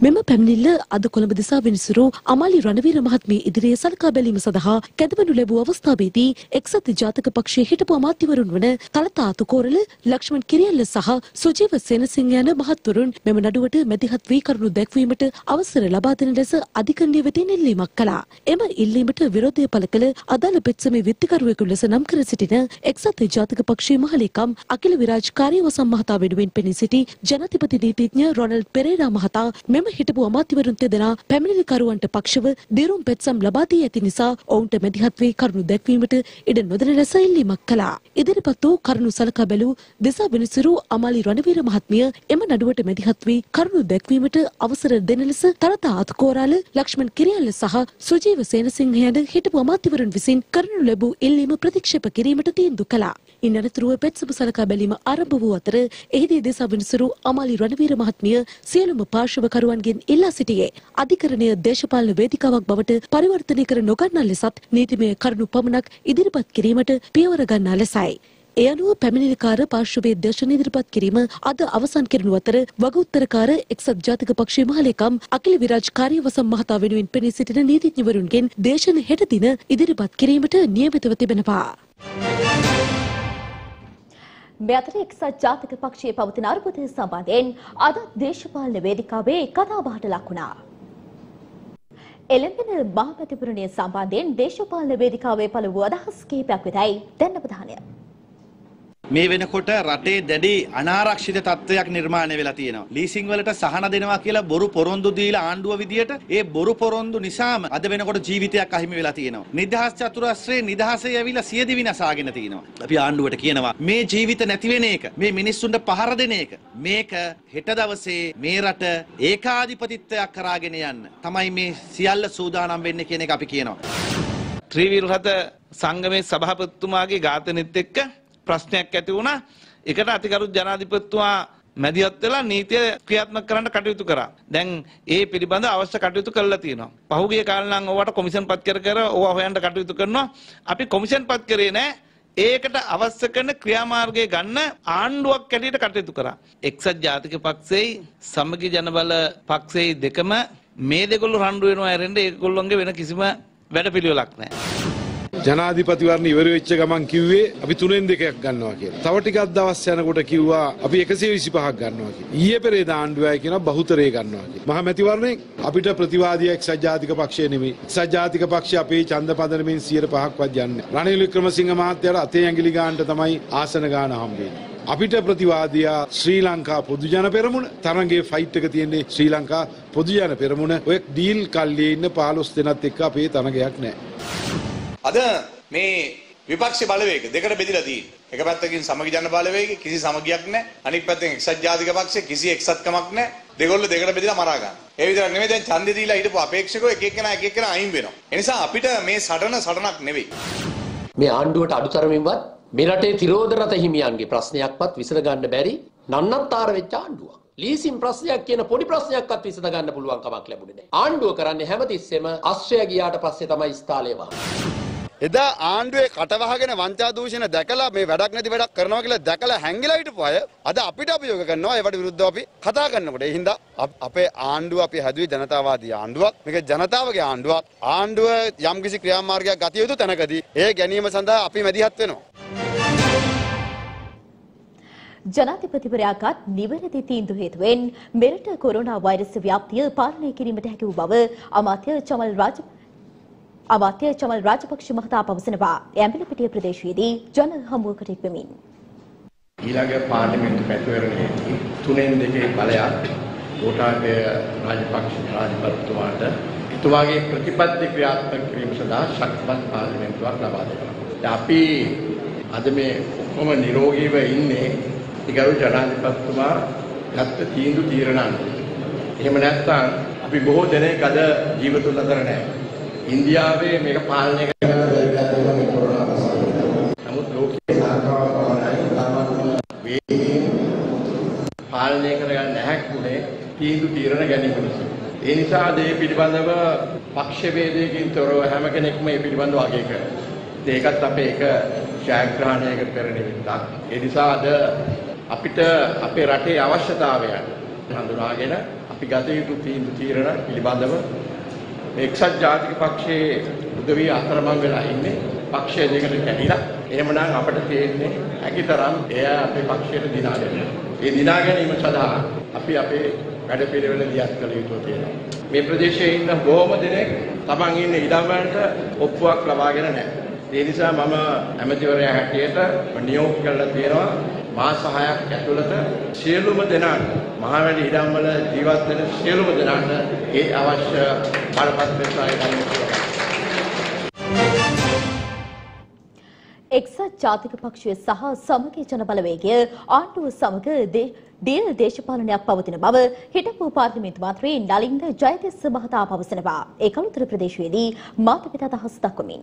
මෙම පැමිණිල්ල අද කොළඹ දිසා විනිසුරු අමාලි රණවීර මහත්මිය ඉදිරියේ සලකා බැලීම සඳහා කැඳවනු ලැබූ අවස්ථාවේදී එක්සත් ජාතික පක්ෂයේ හිටපු අමාත්‍යවරුන් වන තලතාතු කෝරළ ලක්ෂ්මන් කිරියල්ල සහ සුජීව සෙනසිංහ යන මහත්වරුන් මෙම නඩුවට මැදිහත් වී කරුණු දැක්වීමට අවසර ලබා දෙන ලෙස අධිකරණය වෙතින් ඉල්ලීමක් කළා. එම ඉල්ලීමට විරෝධය පළ කළ අදාළ පෙත්සමේ විත්තිකරුවෙකු ලෙස නම් කර සිටින එක්සත් ජාතික පක්ෂයේ මහලේකම් අකිල විරාජ් කාර්යවසම් මහතා වෙනුවෙන් පෙනී සිටි ජනාධිපති නීතිඥ රොනල්ඩ් පෙරේරා මහතා මෙම හිටපු අමාත්‍යවරුන් දෙදෙනා පැමිණිලිකරුවන්ට පක්ෂව දිරුම් පෙත්සම් ලබා දී ඇති නිසා ඔවුන්ට මැදිහත් වී කරුණු දැක්වීමට ඉඩ නොදෙන ලෙස ඉල්ලීමක් කළා. ඉදිරිපත් වූ කරුණු සලකා බැලූ දිසා විනිසුරු අමාලි රණවීර මහත්මිය එම නඩුවට මැදිහත් වී කරුණු දැක්වීමට අවසර දෙන ලෙස තරතා අත්කෝරාල ලක්ෂ්මන් කිරියල්ල සහ සුජීව සේනසිංහ යන හිටපු අමාත්‍යවරුන් විසින් කරනු ලැබූ ඉල්ලීම ප්‍රතික්ෂේප කිරීමට තීන්දුව කළා. ඉන්නතරුව පෙත්සම සලකා බැලීම ආරම්භ වූ අතර එහිදී දිසා විනිසුරු අමාලි රණවීර මහත්මිය සියලුම පාර්ශවකරුවන්ගෙන් ඉල්ලා සිටියේ අධිකරණය දේශපාලන වේදිකාවක් බවට පරිවර්තනය කර නොගන්නා ලෙසත් නීතිමය කරුණු පමණක් ඉදිරිපත් කිරීමට පියවර ගන්නා ලෙසයි. ඒ අනුව පැමිණිලිකාර පාර්ශවයේ දේශන ඉදිරිපත් කිරීම අද අවසන් කෙරෙනු අතර වගඋත්තරකාර එක්සත් ජාතික පක්ෂයේ මහලේකම් අකිල විරාජ් කාර්යවසම් මහතා වෙනුවෙන් පෙනී සිටින නීතිඥවරුන්ගෙන් දේශන හෙට දින ඉදිරිපත් කිරීමට නියමිතව තිබෙනවා. මේ අතර එක්සත් ජාතික පක්ෂයේ පවතින අර්බුදය සම්බන්ධයෙන් අද දේශපාලන වේදිකාවේ කතාබහට ලක් වුණා. එළඹෙන මහමැතිවරණය සම්බන්ධයෙන් දේශපාලන වේදිකාවේ පළ වූ අදහස් කිහිපයක් වෙතයි දැන් අවධානය. මේ වෙනකොට රටේ දැඩි අනාරක්ෂිත තත්ත්වයක් නිර්මාණය වෙලා තියෙනවා. ලීසින් වලට සහන දෙනවා කියලා බොරු පොරොන්දු දීලා ආණ්ඩුව විදියට ඒ බොරු පොරොන්දු නිසාම අද වෙනකොට ජීවිතයක් අහිමි වෙලා තියෙනවා. නිදහස් චතුරස්‍රයේ නිදහසේ ඇවිල්ලා සියදිවි විනාසාගෙන තිනවා. අපි ආණ්ඩුවට කියනවා මේ ජීවිත නැති වෙන එක, මේ මිනිස්සුන්ට පහර දෙන එක, මේක හෙට දවසේ මේ රට ඒකාධිපතිත්වයක් කරාගෙන යන්න තමයි මේ සියල්ල සූදානම් වෙන්නේ කියන එක අපි කියනවා. ත්‍රිවිල් රත සංගමේ සභාපතිතුමාගේ ඝාතනෙත් එක්ක ප්‍රශ්නයක් ඇති වුණා. ඒකට අතිගරු ජනාධිපතිතුමා මැදිහත් වෙලා නීතිය ක්‍රියාත්මක කරන්න කටයුතු කරා. දැන් ඒ පිළිබඳ අවශ්‍ය කටයුතු කළා තියෙනවා. පහුගිය කාලේ නම් ඕවට කොමිෂන් පත් කර කර ඕවා හොයන්න කටයුතු කරනවා. අපි කොමිෂන් පත් කරේ නැහැ. ඒකට අවශ්‍ය කරන ක්‍රියාමාර්ගය ගන්න ආණ්ඩුවක් කැඩියට කටයුතු කරා. එක්සත් ජාතික පක්ෂයයි සමගි ජනබල පක්ෂයයි දෙකම මේ දෙකොල්ලෝ රණ්ඩු වෙනවා හැරෙන්න ඒගොල්ලොන්ගේ වෙන කිසිම වැඩපිළිවෙලක් නැහැ. ජනාධිපතිවරණ ඉවර වෙච්ච ගමන් කිව්වේ අපි තුනෙන් දෙකක් ගන්නවා කියලා. තව ටිකක් දවස් යනකොට කිව්වා අපි එකසිය විසිපහක් ගන්නවා කියලා. ඊයේ පෙරේද ආණ්ඩුවයි කියනවා බහුතරය ගන්නවා කියලා. මහ මැතිවරණේ අපිට ප්‍රතිවාදී එක්සත් ජාතික පක්ෂය නෙමෙයි. එක්සත් ජාතික පක්ෂය අපේ ඡන්ද පදනමින් සියයට පහක්වත් යන්නේ. රනිල් වික්‍රමසිංහ මහත්තයාට අතේ ඇඟිලි ගන්නට තමයි ආසන ගාන හම්බෙන්නේ. අපිට ප්‍රතිවාදියා ශ්‍රී ලංකා පොදු ජන පෙරමුණ තරංගයේ ෆයිට් එක තියෙන්නේ ශ්‍රී ලංකා පොදු ජන පෙරමුණ ඔය ඩීල් කල්ලියේ ඉන්න පහළොස් දෙනාත් එක්ක අපේ තරගයක් නැහැ. අද මේ විපක්ෂ බලවේග දෙකට බෙදලා තියෙනවා. එක පැත්තකින් සමගි ජන බලවේග කිසි සමගියක් නැහැ. අනිත් පැත්තෙන් එක්සත් ජාතික පක්ෂේ කිසි එක්සත්කමක් නැහැ. දෙකොල්ල දෙකට බෙදලා මරා ගන්න. ඒ විතරක් නෙමෙයි දැන් ඡන්දය දීලා හිටපු අපේක්ෂකෝ එක එක්කෙනා එක එක්කෙනා අයින් වෙනවා. ඒ නිසා අපිට මේ සටන සටනක් නෙවෙයි. මේ ආණ්ඩුවට අඩුතරමින්වත් මේ රටේ තිරෝධ රත හිමියන්ගේ ප්‍රශ්නයක්වත් විසඳ ගන්න බැරි නන්නත්තර වෙච්ච ආණ්ඩුවක්. ලීසින් ප්‍රශ්නයක් කියන පොඩි ප්‍රශ්නයක්වත් විසඳ ගන්න පුළුවන් කමක් ලැබුණේ නැහැ. ආණ්ඩුව කරන්නේ හැමතිස්සෙම අශ්‍රය ගියාට පස්සේ තමයි ස්ථාලේ වහන්නේ. එදා ආණ්ඩුවේ කටවහගෙන වංචා දූෂණ දැකලා මේ වැඩක් නැති වැඩක් කරනවා කියලා දැකලා හැංගිලා හිටපු අය අද අපිට අභියෝග කරනවා ඒවට විරුද්ධව අපි කතා කරනකොට. ඒ හින්දා අපේ ආණ්ඩුව අපි හැදුවේ ජනතාවාදී ආණ්ඩුවක්. මේක ජනතාවගේ ආණ්ඩුවක්. ආණ්ඩුව යම්කිසි ක්‍රියාමාර්ගයක් ගත යුතු තැනකදී ඒ ගැනීම සඳහා අපි මැදිහත් වෙනවා. ජනාධිපතිවරයාගත් නිවැරදි තීන්දුව හේතුවෙන් මෙරට කොරෝනා වෛරස් ව්‍යාප්තිය පාලනය කිරීමට හැකි වූ බව අමාත්‍ය චමල් රාජ අමාත්‍ය චමල් රාජපක්ෂ මහතා පවසනවා. ඇඹිලිපිටිය ප්‍රදේශයේදී ජන හමුවකට එක්වමින් ඊළඟ පාර්ලිමේන්තු පැතිවරණයේදී තුනෙන් දෙකේ බලයක් ගෝඨාභය රාජපක්ෂ රාජපක්ෂතුමාට එතුමාගේ ප්‍රතිපත්ති ක්‍රියාත්මක කිරීම සඳහා ශක්තිමත් පාර්ලිමේන්තුවක් ලබා දෙනවා. අපි අද මේ ඔක්කොම නිරෝගීව ඉන්නේ ඉගරු ජනාධිපතිතුමා ගත්ත තීන්දුව తీරණන්. එහෙම නැත්නම් අපි බොහෝ දෙනෙක් අද ජීවිතුන් අතර නැහැ. ඉන්දියාවේ මේක පාලනය කරන බැරිකම මේ කොරෝනා ප්‍රශ්නය. නමුත් ලෝකයේ ලංකාව පවණයි ගමන් වේගයෙන් පාලනය කරගන්න නැහැකුනේ තීන්දුව తీරණ ගැනීම නිසා. ඒ නිසා දේ පිළිබඳව පක්ෂ වේදයකින් තොරව හැම කෙනෙක්ම මේ පිළිබඳව අගය කරනවා. ඒකත් අපේ එක ඡායාග්‍රහණයකට පෙර නිමිත්තක්. ඒ නිසා අද අපිට අපේ රටේ අවශ්‍යතාවයන් හඳුනාගෙන අපි ගත යුතු තීන්දුව తీරණ පිළිබඳව එක්සත් ජාතික පක්ෂයේ උදවිය අතරමං වෙලා ඉන්නේ. පක්ෂය දෙකට කැඩිලා එහෙමනම් අපිට තියෙන්නේ ඇකිතරම් එය අපේ පක්ෂයට දිනා දෙන්න. ඒ දිනා ගැනීම සඳහා අපි අපේ වැඩ පිළිවෙල දියත් කළ යුතු තියෙනවා. මේ ප්‍රදේශයේ ඉන්න බොහොම දෙනෙක් තමන් ඉන්න ඉඩමකට ඔප්පුවක් ලබාගෙන නැහැ. ඒ නිසා මම ඇමතිවරයා හැටියට නියෝග කළා තියෙනවා මාස හයක් ඇතුළත සියලුම දෙනාට මහවැලි ඉඩම් වල ජීවත් වෙන සියලුම දෙනාට ඒ අවශ්‍ය බලපත්‍ර සහාය. එක්සත් ජාතික පක්ෂය සහ සමගි ජන බලවේගය ආණ්ඩුව සමග දිය දේශපාලනයක් පවතින බව හිටපු පාර්ලිමේන්තු මන්ත්‍රී නලින්ද ජයතිස්ස මහතා පවසනවා. ඒ කලුතර ප්‍රදේශයේදී මාතපිට අදහස් දක්වමින්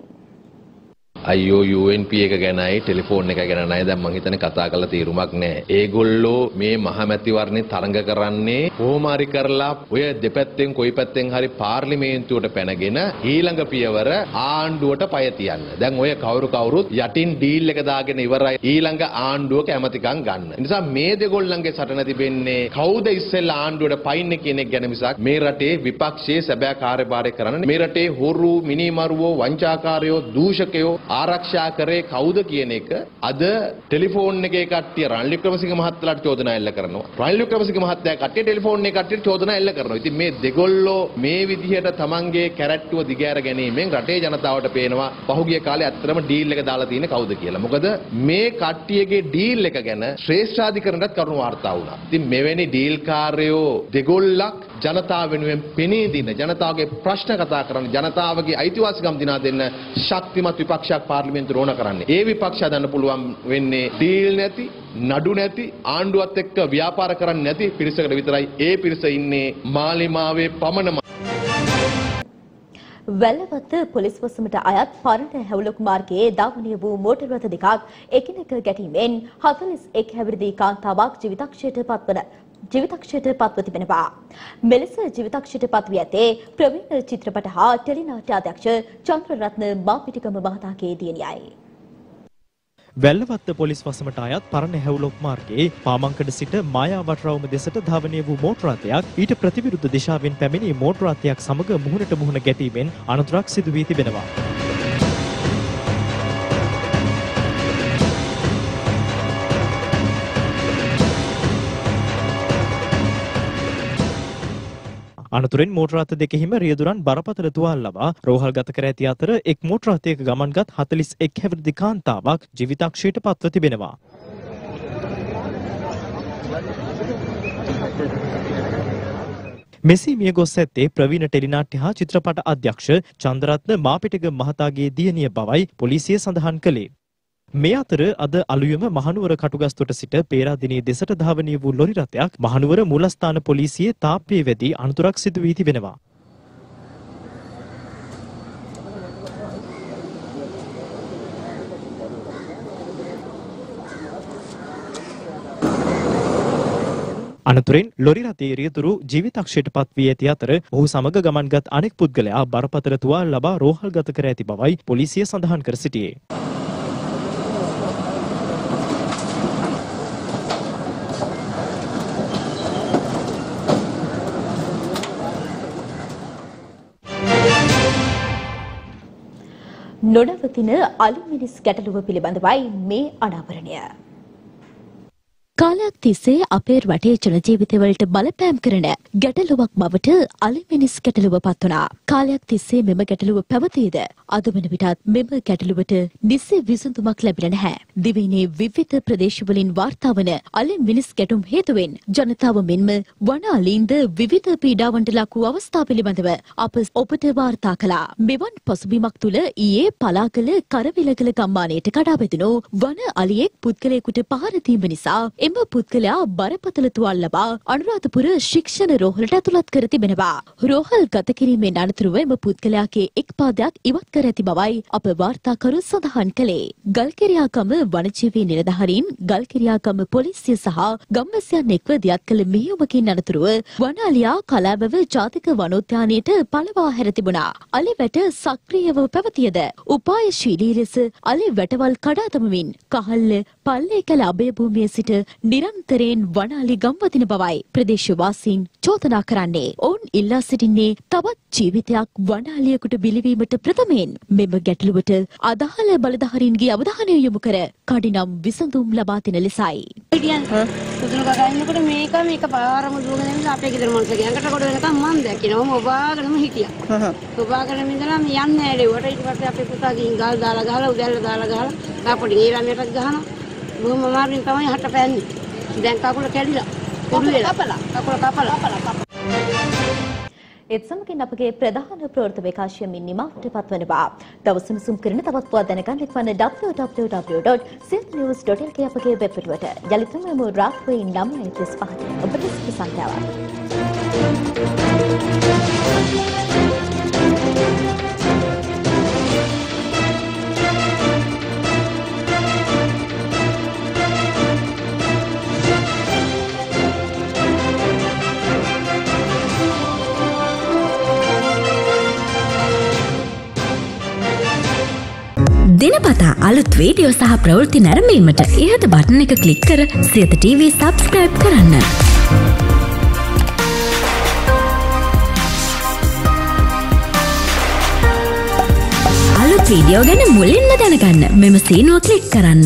අයියෝ යූ එන් පී එක ගැනයි ටෙලිෆෝන් එක ගැනයි දැන් මං හිතන්නේ කතා කරලා තීරුමක් නැහැ. ඒගොල්ලෝ මේ මහමැතිවරණේ තරඟ කරන්නේ කොහොමාරි කරලා ඔය දෙපැත්තෙන් කොයි පැත්තෙන් හරි පාර්ලිමේන්තුවට පැනගෙන ඊළඟ පියවර ආණ්ඩුවට පය තියන්න. දැන් ඔය කවුරු කවුරුත් යටින් ඩීල් එක දාගෙන ඉවරයි ඊළඟ ආණ්ඩුව කැමැතිකම් ගන්න. ඒ නිසා මේ දෙගොල්ලන්ගේ සටන තිබෙන්නේ කවුද ඉස්සෙල්ලා ආණ්ඩුවට පයින්නේ කියන එක ගැන මිසක් මේ රටේ විපක්ෂයේ සැබෑ කාර්යභාරය කරන්න මේ රටේ හොරු මිනිමරුවෝ වංචාකාරයෝ දූෂකයෝ ආරක්ෂා කරේ කවුද කියන එක අද ටෙලිෆෝන් එකේ කට්ටිය රනිල් වික්‍රමසිංහ මහත්තයාට චෝදනා එල්ල කරනවා. රනිල් වික්‍රමසිංහ මහත්තයා කට්ටිය ටෙලිෆෝන් එකේ කට්ටියට චෝදනා එල්ල කරනවා. ඉතින් මේ දෙගොල්ලෝ මේ විදිහට තමන්ගේ කැරට්ටුව දිගහැර ගැනීමෙන් රටේ ජනතාවට පේනවා පහුගිය කාලේ ඇත්තටම ඩීල් එක දාලා තියෙන්නේ කවුද කියලා. මොකද මේ කට්ටියගේ ඩීල් එක ගැන ශ්‍රේෂ්ඨාධිකරණයට කරුණු වාර්තා වුණා. ඉතින් මෙවැනි ඩීල් කාර්යෝ දෙගොල්ලක් ජනතාව වෙනුවෙන් පෙනී දින ජනතාවගේ ප්‍රශ්න කතා කරන ජනතාවගේ අයිතිවාසිකම් දිනා දෙන්න ශක්තිමත් විපක්ෂ පාර්ලිමේන්තු රෝණ කරන්නේ. ඒ විපක්ෂය දන්න පුළුවන් වෙන්නේ ඩීල් නැති, නඩු නැති, ආණ්ඩුවත් එක්ක ව්‍යාපාර කරන්නේ නැති පිරිසකට විතරයි. ඒ පිරිස ඉන්නේ මාලිමාවේ පමණම. වැල්ලවත්ත පොලිස් වසමට අයත් පරණ හැවලොක් මාර්ගයේ ධාවනය වූ මෝටර් රථ දෙකක් එකිනෙක ගැටීමෙන් හතළිස් එක් හැවිරිදි කාන්තාවක් ජීවිතක්ෂයට පත්වන ජීවිතක්ෂයට පත්ව තිබෙනවා. මෙලෙස ජීවිතක්ෂයට පත්වී ඇතේ ප්‍රවීණ චිත්‍රපට හා ටෙලිනාට්‍ය අධ්‍යක්ෂ චන්ද්‍රරත්න මාපිටිගම මහතාගේ දියණියයි. වැල්ලවත්ත පොලිස් වසමට අයත් පරණ හැවුලොක් මාර්ගයේ පාමංකඩ සිට මායාවටරවුම දෙසට ධාවනය වූ මෝටර් රථයක් ඊට ප්‍රතිවිරුද්ධ දිශාවෙන් පැමිණි මෝටර් රථයක් සමග මුහුණට මුහුණ ගැටීමෙන් අනතුරක් සිදු වී තිබෙනවා. අනතුරෙන් මෝටර් රථ දෙකෙහිම රියදුරන් බරපතල තුවාල ලබා රෝහල්ගත කර ඇති අතර එක් මෝටර් රථයක ගමන්ගත් හතළිස් එක් හැවිරිදි කාන්තාවක් ජීවිතක්ෂයට පත්ව තිබෙනවා. මෙසේ මිය ගොස් ඇත්තේ ප්‍රවීණ ටෙලිනාට්‍ය හා චිත්‍රපට අධ්‍යක්ෂ චන්ද්‍රරත්න මාපිටිගම මහතාගේ දියණිය බවයි පොලිසිය සඳහන් කළේ. මේ අතර අද අලුයම මහනුවර කටුගස්තොට සිට පේරාදෙණිය දෙසට ධාවනය වූ ලොරි රථයක් මහනුවර මූලස්ථාන පොලිසියේ තාප්පියේ වැදී අනතුරක් සිදු වී තිබෙනවා. අනතුරෙන් ලොරි රථයේ රියදුරු ජීවිතක්ෂයට පත් වී ඇති අතර ඔහු සමග ගමන්ගත් අනෙක් පුද්ගලයා බරපතල තුවාල ලබා රෝහල්ගත කර ඇති බවයි පොලිසිය සඳහන් කර සිටියේ. නොනවතින අලු මිනිස් ගැටලුව පිළිබඳවයි මේ අනාවරණය. කාලයක් තිස්සේ අපේ රටේ ජන ජීවිතවලට බලපෑම් කරන ගැටලුවක් බවට අලු මිනිස් ගැටලුව පත් වුණා. කාලයක් තිස්සේ මෙම ගැටලුව පැවතීද අද වන විටත් මෙම ගැටලුවට නිසි විසඳුමක් ලැබෙන්නේ නැහැ. දිවයිනේ විවිධ ප්‍රදේශවලින් වාර්තා වන අලු මිනිස් ගැටුම් හේතුවෙන් ජනතාව මෙන්ම වනාලීන්ද විවිධ පීඩාවන්ට ලක් වූ අවස්ථා පිළිබඳව අප ඔබට වාර්තා කළා. මෙවන් පසුබිමක් තුළ ඊයේ පලාකල කරවිලකල ගම්මානයට කඩා වැදුණු වන අලියෙක් පුද්ගලයෙකුට පහර දීම නිසා එම පුද්ගලයා බරපතල තුවාල ලබා අනුරාධපුර ශික්ෂණ රෝහලට ඇතුළත් කර තිබෙනවා. රෝහල් ගත කිරීමෙන් අනතුරුව එම පුද්ගලයාගේ එක් පාදයක් ඉවත් කර ඇති බවයි අප වාර්තාකරු සඳහන් කළේ. ගල්කිරියාකම වනජීවී නිලධාරීන් ගල්කිරියාකම පොලිසිය සහ ගම්වැසියන් එක්ව දියත් කළ මෙහෙයුමකින් අනතුරුව වනාලියා කලාබව ජාතික වනෝද්‍යානයට පලවා හැර තිබුණා. අලි වැට සක්‍රියව පැවතියද උපායශීලී ලෙස අලි වැටවල් කඩා දමමින් කහල්ල පල්ලේකැල අභයභූමියේ සිට නිරන්තරයෙන් වනාලි ගම්වදින බවයි ප්‍රදේශවාසීන් චෝදනා කරන්නේ. ඔවුන් ඉල්ලා සිටින්නේ තවත් ජීවිතයක් වනාලියෙකුට බිලිවීමට ප්‍රථමයෙන් මෙම ගැටලුවට අදාළ බලධාරීන්ගේ අවධානය යොමු කර කඩිනම් විසඳුම් ලබා දෙන ලෙසයි. Boo mama rin tawai hatta pani. Then kakula kelila. Kakula kapala. Kakula kapala. එත්සමකින් අපගේ ප්‍රධාන ප්‍රවෘත්ති විකාශයමින් නිමාවට පත්වනවා. දවස් සුසුම් කරන තවත් පුවත් දැනගන්න එක්වන්න w w w dot c news dot l k අපගේ වෙබ් පිටුවට. යලිතම මේ රාත්‍රියේ නවය තිස් පහට ඔබට සුසංඛ්‍යාවක්. දිනපතා අලුත් වීඩියෝ සහ ප්‍රවෘත්ති නැරඹීමට ඉහත බටන් එක ක්ලික් කර සියත ටීවී සබ්ස්ක්‍රයිබ් කරන්න. අලුත් වීඩියෝ ගැන මුලින්ම දැනගන්න මෙම සීනුව ක්ලික් කරන්න.